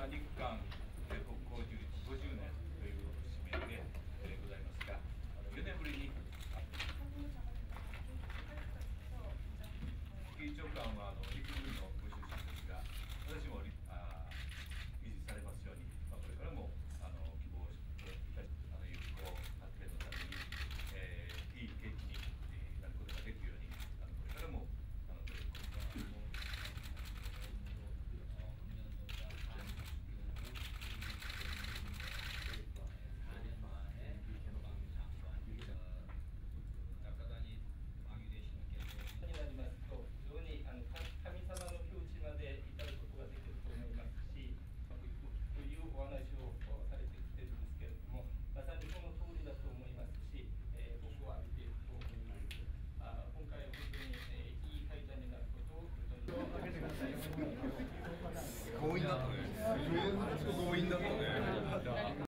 は日韓国交樹立50年という節目でございますが、4年ぶりに副長官は陸軍のご出身ですが、私も維持されますように、これからも希望していただき、有効発展のために、いい景気になることができるように、これからも努力を神様の境地まで至ることができると思いますし、というお話をされてきているんですけれども、まさにその通りだと思いますし、僕は見ていると思います。今回は本当に、いい会談になることを本当に。強引だったね。